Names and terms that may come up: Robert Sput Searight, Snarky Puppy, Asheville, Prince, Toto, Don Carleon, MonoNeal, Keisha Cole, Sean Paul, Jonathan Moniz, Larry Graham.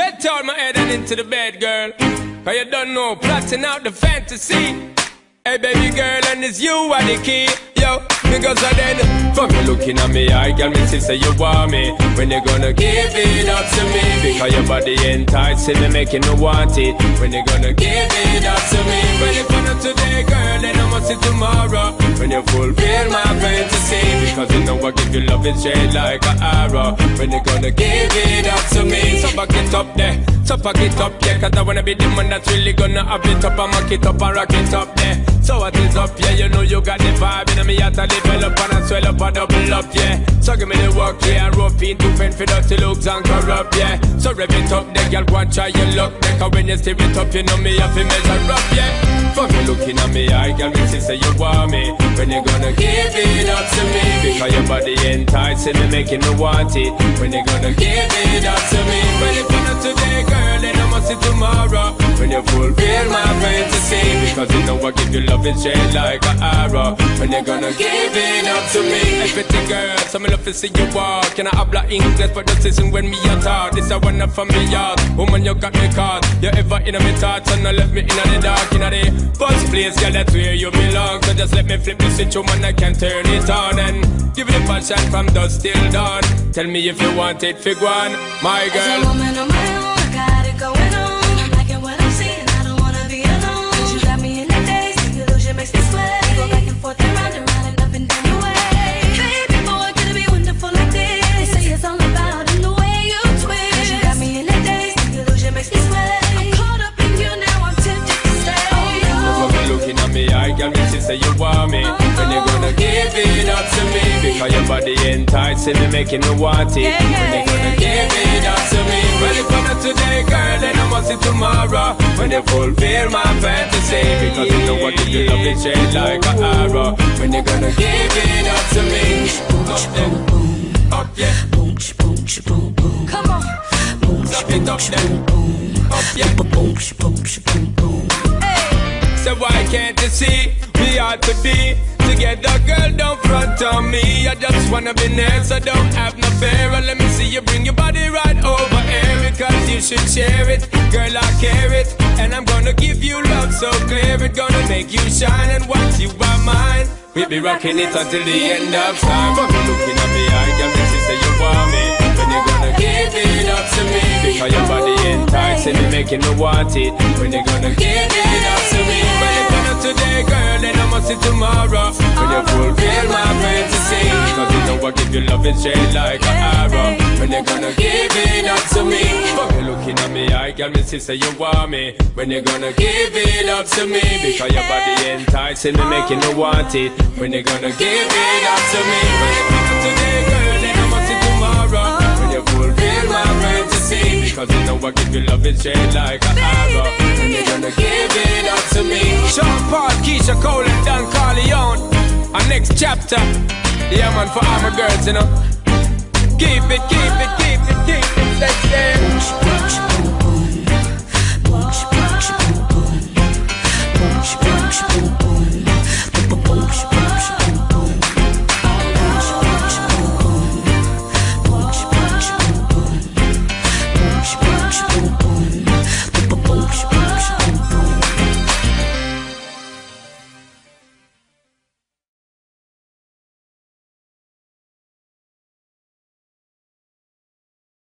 Get out my head and into the bed, girl. Cause you don't know, plotting out the fantasy. Hey, baby girl, and it's you are the key, yo. Because I then, fuck you looking at me, I got me sister, you want me. When you gonna give it up to me? Because your body enticing me, making me want it. When you gonna give it up to me? When you come up today, girl, then I must see tomorrow. When you fulfill my fantasy, because you know I give you love in shade like an arrow. When you gonna give it up to me? So back it up there, so back it up there, yeah, cause I wanna be the man that's really gonna have it up and mock it up and rock it up there. Yeah. So what is up, yeah, you know you got the vibe in me, I tell you. Develop and I swell up and double up, yeah. So give me the work, yeah. And rope in two pen for dirty looks and corrupt, yeah. So rev it up, the girl, go and try your luck, yeah. Cause when you steer it up, you know me, I feel measure up, yeah. Fuck you looking at me, I can make you say you want me. When you gonna give it up to me? Because your body enticing me, making me want it. When you gonna give it up to me? Well, if you're not today, girl, then I must see tomorrow. When you fulfill my fantasy, because you know I give you love in shade like an arrow. When you gonna give it up to me? Everything, girl, so me love to see you walk. And I habla English for the season when me a talk. This I wanna from me yard. Woman, you got me caught. You ever in my thoughts and I left me in the dark. In the first place, girl, that's where you belong. So just let me flip the switch, woman, I can turn it on. And give it a passion from dusk till dawn. Tell me if you want it, fig one, my girl. As a woman on my own, I got it going on. I'm liking what I'm seeing, I don't wanna be alone. Cause you got me in the days, the illusion makes me sweat. Go back and forth around and round and up and down. I can make you say you want me. When you gonna give it up to me? Because your body enticing me, making me want it. When you gonna give it up to me? Well, if I'm not today, girl, then I must see tomorrow. When you fulfill my fantasy, because you know what, if you love it, shade like an arrow. When you gonna give it up to me? Up, yeah. Come on. Stop it up, yeah. Up, yeah. So why can't you see, we ought to be together, girl, don't front on me. I just wanna be next, so don't have no fear. And let me see you bring your body right over here. Because you should share it, girl, I care it. And I'm gonna give you love so clear. It's gonna make you shine and watch you are mine. We'll be rocking it until the end of time. Fuck you looking at me, I can make you say you want me. When you gonna give it up to me? Because your body enticing me, making me want it. When you gonna give it up to me? When you gonna today, girl, then I must see tomorrow. When you fulfill my fantasy, because you know I give you love and shade like an arrow. When you gonna give it up to me? Fuck you looking at me, I can make you say you want me. When you gonna give it up to me? Because your body enticing me, making me want it. When you gonna give it up to me? When you come today, girl, then I must see tomorrow. When you fulfill my fantasy, because you know I give you love and shade like an arrow. When you gonna give it up to me? Sean Paul, Keisha Cole, and Don Carleon. Our next chapter, yeah man, for all my girls, you know.